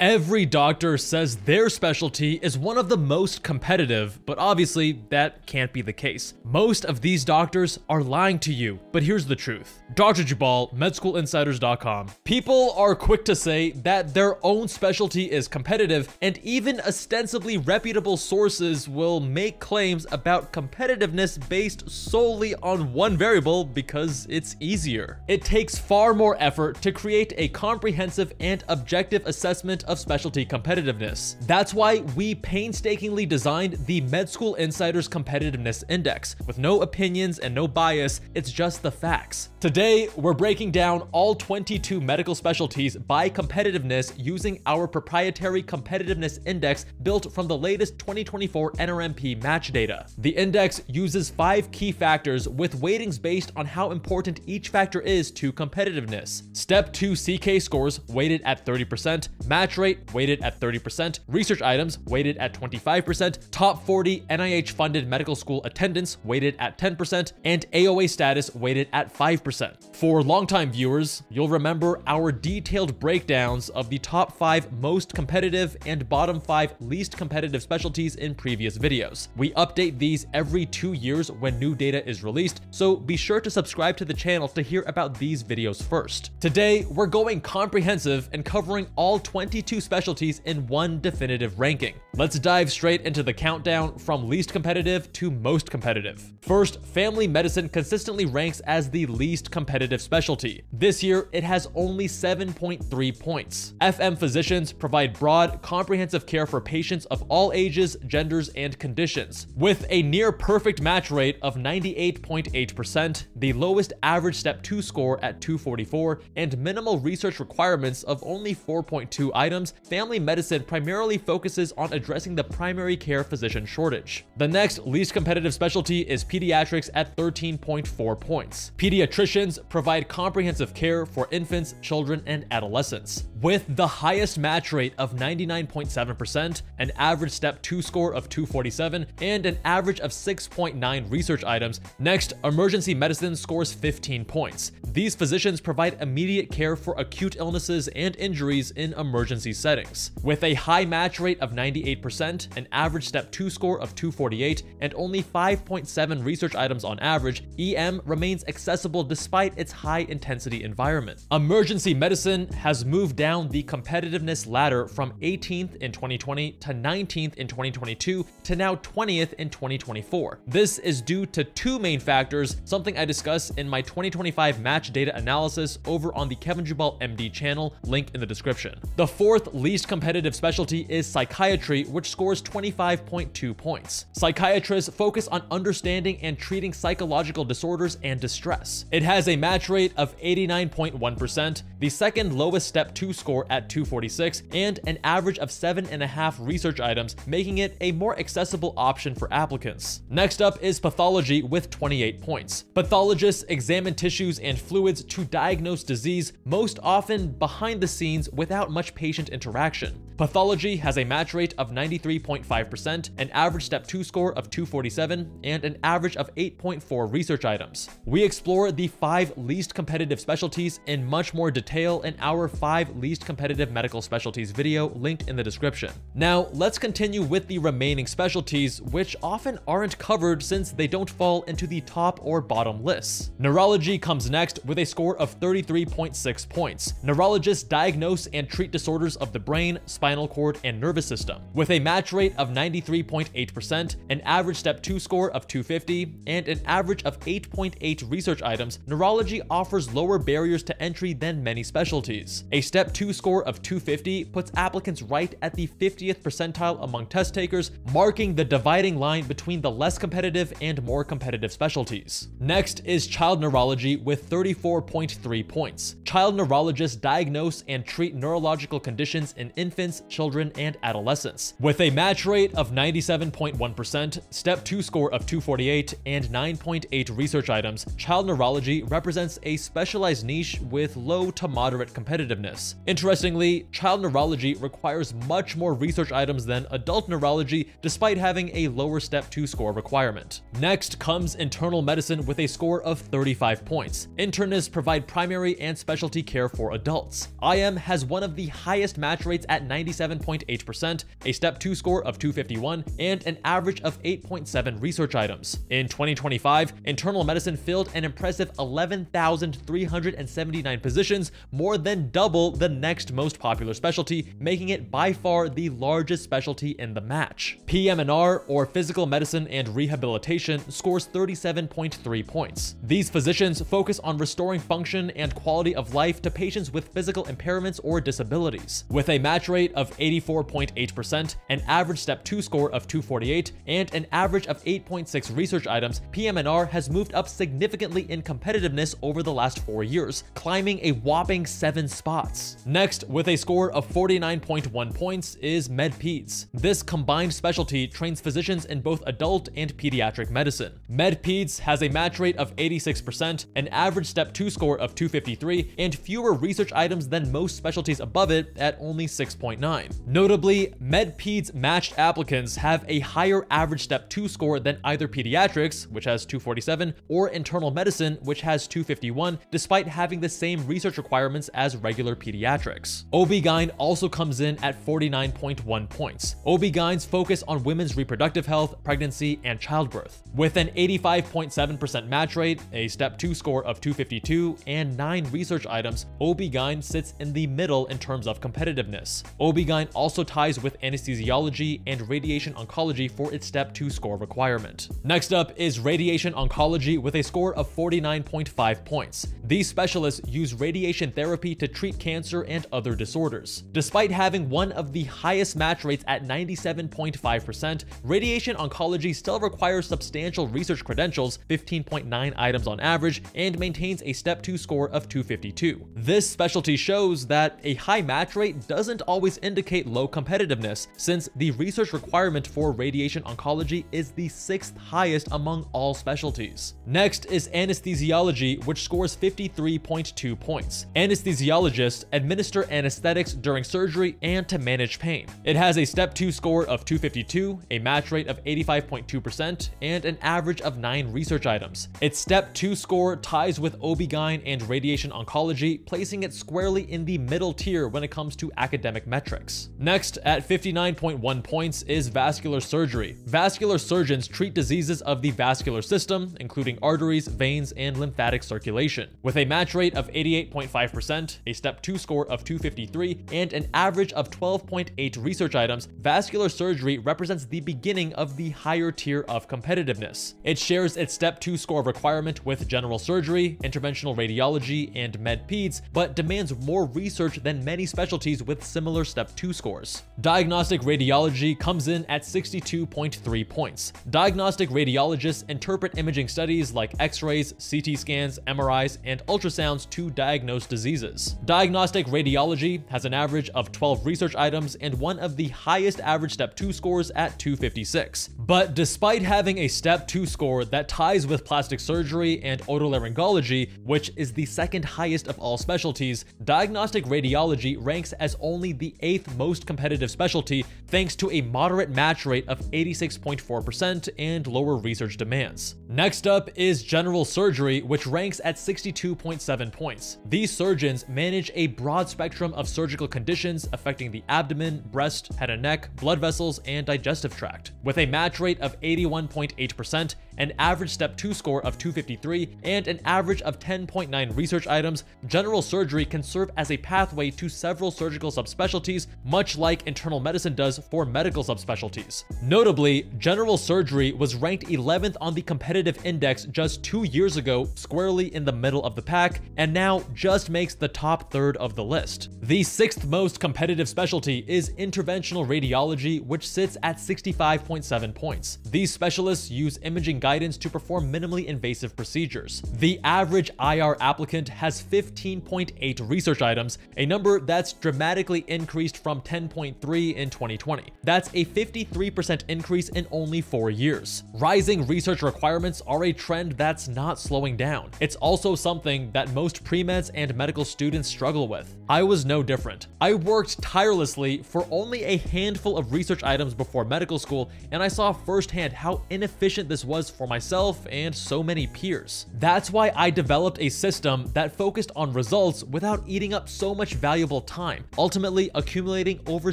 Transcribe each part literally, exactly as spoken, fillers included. Every doctor says their specialty is one of the most competitive, but obviously that can't be the case. Most of these doctors are lying to you, but here's the truth. Doctor Jubbal, Med School Insiders dot com. People are quick to say that their own specialty is competitive, and even ostensibly reputable sources will make claims about competitiveness based solely on one variable because it's easier. It takes far more effort to create a comprehensive and objective assessment of specialty competitiveness. That's why we painstakingly designed the Med School Insiders Competitiveness Index. With no opinions and no bias, it's just the facts. Today, we're breaking down all twenty-two medical specialties by competitiveness using our proprietary competitiveness index built from the latest twenty twenty-four N R M P match data. The index uses five key factors with weightings based on how important each factor is to competitiveness. Step two C K scores weighted at thirty percent, match rate weighted at thirty percent, research items weighted at twenty-five percent, top forty N I H-funded medical school attendance weighted at ten percent, and A O A status weighted at five percent. For longtime viewers, you'll remember our detailed breakdowns of the top five most competitive and bottom five least competitive specialties in previous videos. We update these every two years when new data is released, so be sure to subscribe to the channel to hear about these videos first. Today, we're going comprehensive and covering all twenty-two specialties in one definitive ranking. Let's dive straight into the countdown from least competitive to most competitive. First, family medicine consistently ranks as the least competitive specialty. This year, it has only seven point three points. F M physicians provide broad, comprehensive care for patients of all ages, genders, and conditions. With a near-perfect match rate of ninety-eight point eight percent, the lowest average Step two score at two forty-four, and minimal research requirements of only four point two items, Items, family medicine primarily focuses on addressing the primary care physician shortage. The next least competitive specialty is pediatrics at thirteen point four points. Pediatricians provide comprehensive care for infants, children, and adolescents. With the highest match rate of ninety-nine point seven percent, an average Step two score of two forty-seven, and an average of six point nine research items. Next, emergency medicine scores fifteen points. These physicians provide immediate care for acute illnesses and injuries in emergency settings. With a high match rate of ninety-eight percent, an average Step two score of two forty-eight, and only five point seven research items on average, E M remains accessible despite its high-intensity environment. Emergency medicine has moved down the competitiveness ladder from eighteenth in twenty twenty to nineteenth in twenty twenty-two to now twentieth in twenty twenty-four. This is due to two main factors, something I discuss in my twenty twenty-five match data analysis over on the Kevin Jubbal M D channel, link in the description. The fourth least competitive specialty is psychiatry, which scores twenty-five point two points. Psychiatrists focus on understanding and treating psychological disorders and distress. It has a match rate of eighty-nine point one percent, the second lowest Step two score at two forty-six, and an average of seven and a half research items, making it a more accessible option for applicants. Next up is pathology with twenty-eight points. Pathologists examine tissues and fluids to diagnose disease, most often behind the scenes without much patient interaction. Pathology has a match rate of ninety-three point five percent, an average Step two score of two forty-seven, and an average of eight point four research items. We explore the five least competitive specialties in much more detail in our five least competitive medical specialties video linked in the description. Now, let's continue with the remaining specialties, which often aren't covered since they don't fall into the top or bottom lists. Neurology comes next with a score of thirty-three point six points. Neurologists diagnose and treat disorders of the brain, spinal cord, and nervous system. With a match rate of ninety-three point eight percent, an average Step two score of two fifty, and an average of eight point eight research items, neurology offers lower barriers to entry than many specialties. A Step two score of two fifty puts applicants right at the fiftieth percentile among test takers, marking the dividing line between the less competitive and more competitive specialties. Next is child neurology with thirty-four point three points. Child neurologists diagnose and treat neurological conditions in infants, children, and adolescents. With a match rate of ninety-seven point one percent, Step two score of two forty-eight, and nine point eight research items, child neurology represents a specialized niche with low to moderate competitiveness. Interestingly, child neurology requires much more research items than adult neurology, despite having a lower Step two score requirement. Next comes internal medicine with a score of thirty-five points. Internists provide primary and specialty care for adults. I M has one of the highest match rates at 90 ninety-seven point eight percent, a Step two score of two fifty-one, and an average of eight point seven research items. In twenty twenty-five, internal medicine filled an impressive eleven thousand three hundred seventy-nine positions, more than double the next most popular specialty, making it by far the largest specialty in the match. P M and R, or Physical Medicine and Rehabilitation, scores thirty-seven point three points. These physicians focus on restoring function and quality of life to patients with physical impairments or disabilities. With a match rate of eighty-four point eight percent, an average Step two score of two forty-eight, and an average of eight point six research items, P M and R has moved up significantly in competitiveness over the last four years, climbing a whopping seven spots. Next, with a score of forty-nine point one points, is MedPeds. This combined specialty trains physicians in both adult and pediatric medicine. MedPeds has a match rate of eighty-six percent, an average Step two score of two fifty-three, and fewer research items than most specialties above it at only six point nine. Notably, MedPeds matched applicants have a higher average Step two score than either pediatrics, which has two forty-seven, or internal medicine, which has two fifty-one, despite having the same research requirements as regular pediatrics. O B G Y N also comes in at forty-nine point one points. O B G Y N's focus on women's reproductive health, pregnancy, and childbirth. With an eighty-five point seven percent match rate, a Step two score of two fifty-two, and nine research items, O B G Y N sits in the middle in terms of competitiveness. O B G Y N also ties with anesthesiology and radiation oncology for its Step two score requirement. Next up is radiation oncology with a score of forty-nine point five points. These specialists use radiation therapy to treat cancer and other disorders. Despite having one of the highest match rates at ninety-seven point five percent, radiation oncology still requires substantial research credentials, fifteen point nine items on average, and maintains a Step two score of two fifty-two. This specialty shows that a high match rate doesn't always indicate low competitiveness, since the research requirement for radiation oncology is the sixth highest among all specialties. Next is anesthesiology, which scores fifty-three point two points. Anesthesiologists administer anesthetics during surgery and to manage pain. It has a Step two score of two fifty-two, a match rate of eighty-five point two percent, and an average of nine research items. Its Step two score ties with O B G Y N and radiation oncology, placing it squarely in the middle tier when it comes to academic metrics. Next, at fifty-nine point one points, is vascular surgery. Vascular surgeons treat diseases of the vascular system, including arteries, veins, and lymphatic circulation. With a match rate of eighty-eight point five percent, a Step two score of two fifty-three, and an average of twelve point eight research items, vascular surgery represents the beginning of the higher tier of competitiveness. It shares its Step two score requirement with general surgery, interventional radiology, and med-peds, but demands more research than many specialties with similar Step two scores. Diagnostic radiology comes in at sixty-two point three points. Diagnostic radiologists interpret imaging studies like X-rays, C T scans, M R Is, and ultrasounds to diagnose diseases. Diagnostic radiology has an average of twelve research items and one of the highest average Step two scores at two fifty-six. But despite having a Step two score that ties with plastic surgery and otolaryngology, which is the second highest of all specialties, diagnostic radiology ranks as only the eighth most competitive specialty thanks to a moderate match rate of eighty-six point four percent and lower research demands. Next up is general surgery, which ranks at sixty-two point seven points. These surgeons manage a broad spectrum of surgical conditions affecting the abdomen, breast, head and neck, blood vessels, and digestive tract. With a match rate of eighty-one point eight percent, an average Step two score of two fifty-three, and an average of ten point nine research items, general surgery can serve as a pathway to several surgical subspecialties, much like internal medicine does for medical subspecialties. Notably, general surgery was ranked eleventh on the competitive index just two years ago, squarely in the middle of the pack, and now just makes the top third of the list. The sixth most competitive specialty is interventional radiology, which sits at sixty-five point seven points. These specialists use imaging guidance to perform minimally invasive procedures. The average I R applicant has fifteen point eight research items, a number that's dramatically increased from ten point three in twenty twenty. That's a fifty-three percent increase in only four years. Rising research requirements are a trend that's not slowing down. It's also something that most pre-meds and medical students struggle with. I was no different. I worked tirelessly for only a handful of research items before medical school, and I saw firsthand how inefficient this was for myself and so many peers. That's why I developed a system that focused on results without eating up so much valuable time, ultimately accumulating over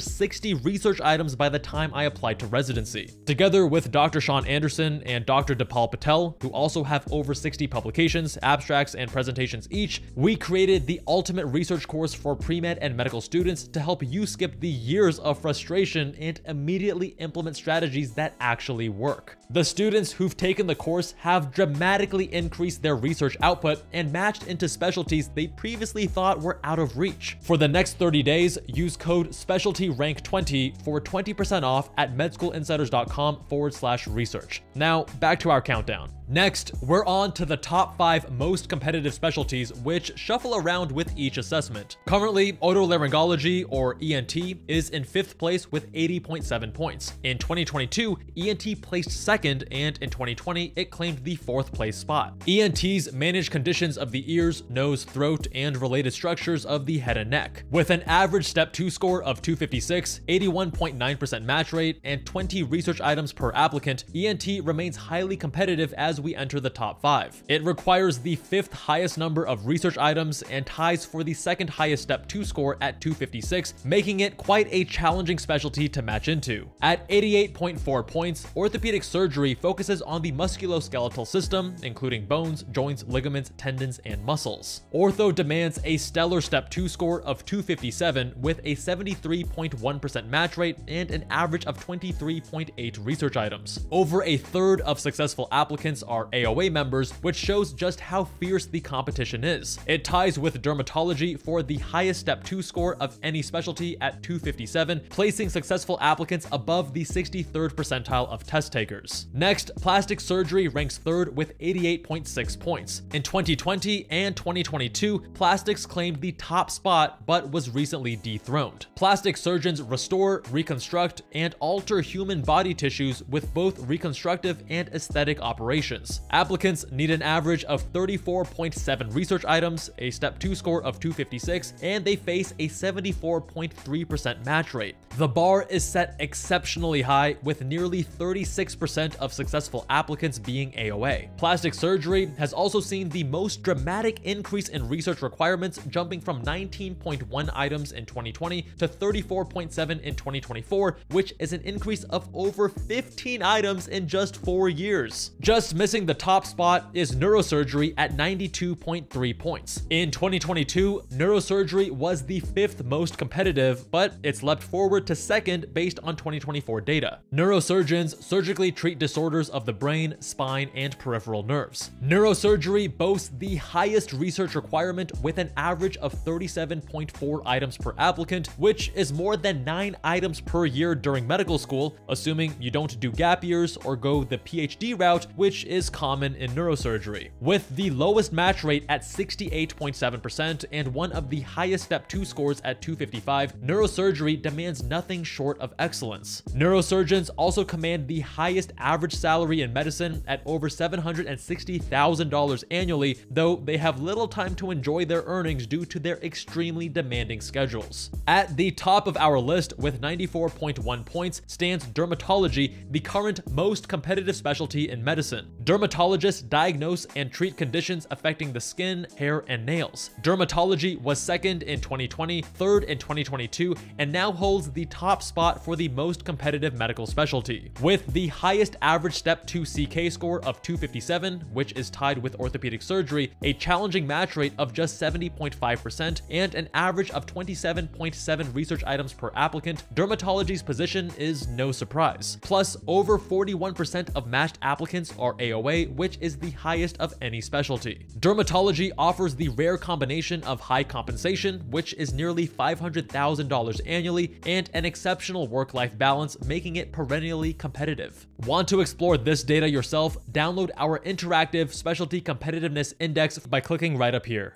sixty research items by the time I applied to residency. Together with Doctor Sean Anderson and Doctor Dipal Patel, who also have over sixty publications, abstracts, and presentations each, we created the ultimate research course for pre-med and medical students to help you skip the years of frustration and immediately implement strategies that actually work. The students who've taken the course have dramatically increased their research output and matched into specialties they previously thought were out of reach. For the next thirty days, use code specialty rank twenty for twenty percent off at med school insiders dot com forward slash research. Now, back to our countdown. Next, we're on to the top five most competitive specialties, which shuffle around with each assessment. Currently, otolaryngology, or E N T, is in fifth place with eighty point seven points. In twenty twenty-two, E N T placed second, and in twenty twenty, it claimed the fourth place spot. E N Ts manage conditions of the ears, nose, throat, and related structures of the head and neck. With an average step two score of two fifty-six, eighty-one point nine percent match rate, and twenty research items per applicant, E N T remains highly competitive as we enter the top five. It requires the fifth highest number of research items and ties for the second highest step two score at two fifty-six, making it quite a challenging specialty to match into. At eighty-eight point four points, orthopedic surgery focuses on the musculoskeletal system, including bones, joints, ligaments, tendons, and muscles. Ortho demands a stellar step two score of two fifty-seven with a seventy-three point one percent match rate and an average of twenty-three point eight research items. Over a third of successful applicants are A O A members, which shows just how fierce the competition is. It ties with dermatology for the highest step two score of any specialty at two fifty-seven, placing successful applicants above the sixty-third percentile of test takers. Next, plastic surgery ranks third with eighty-eight point six points. In twenty twenty and twenty twenty-two, plastics claimed the top spot but was recently dethroned. Plastic surgeons restore, reconstruct, and alter human body tissues with both reconstructive and aesthetic operations. Applicants need an average of thirty-four point seven research items, a step two score of two fifty-six, and they face a seventy-four point three percent match rate. The bar is set exceptionally high, with nearly thirty-six percent of successful applicants being A O A. Plastic surgery has also seen the most dramatic increase in research requirements, jumping from nineteen point one items in twenty twenty to thirty-four point seven in twenty twenty-four, which is an increase of over fifteen items in just four years. Just missing the top spot is neurosurgery at ninety-two point three points. In twenty twenty-two, neurosurgery was the fifth most competitive, but it's leapt forward to second based on twenty twenty-four data. Neurosurgeons surgically treat disorders of the brain, spine, and peripheral nerves. Neurosurgery boasts the highest research requirement with an average of thirty-seven point four items per applicant, which is more than nine items per year during medical school, assuming you don't do gap years or go the PhD route, which is common in neurosurgery. With the lowest match rate at sixty-eight point seven percent and one of the highest step two scores at two fifty-five, neurosurgery demands nothing short of excellence. Neurosurgeons also command the highest average salary in medicine at over seven hundred sixty thousand dollars annually, though they have little time to enjoy their earnings due to their extremely demanding schedules. At the top of our list with ninety-four point one points stands dermatology, the current most competitive specialty in medicine. Dermatologists diagnose and treat conditions affecting the skin, hair, and nails. Dermatology was second in twenty twenty, third in twenty twenty-two, and now holds the top spot for the most competitive medical specialty. With the highest average step two C K score of two fifty-seven, which is tied with orthopedic surgery, a challenging match rate of just seventy point five percent, and an average of twenty-seven point seven research items per applicant, dermatology's position is no surprise. Plus, over forty-one percent of matched applicants or A O A, which is the highest of any specialty. Dermatology offers the rare combination of high compensation, which is nearly five hundred thousand dollars annually, and an exceptional work-life balance, making it perennially competitive. Want to explore this data yourself? Download our interactive Specialty Competitiveness Index by clicking right up here.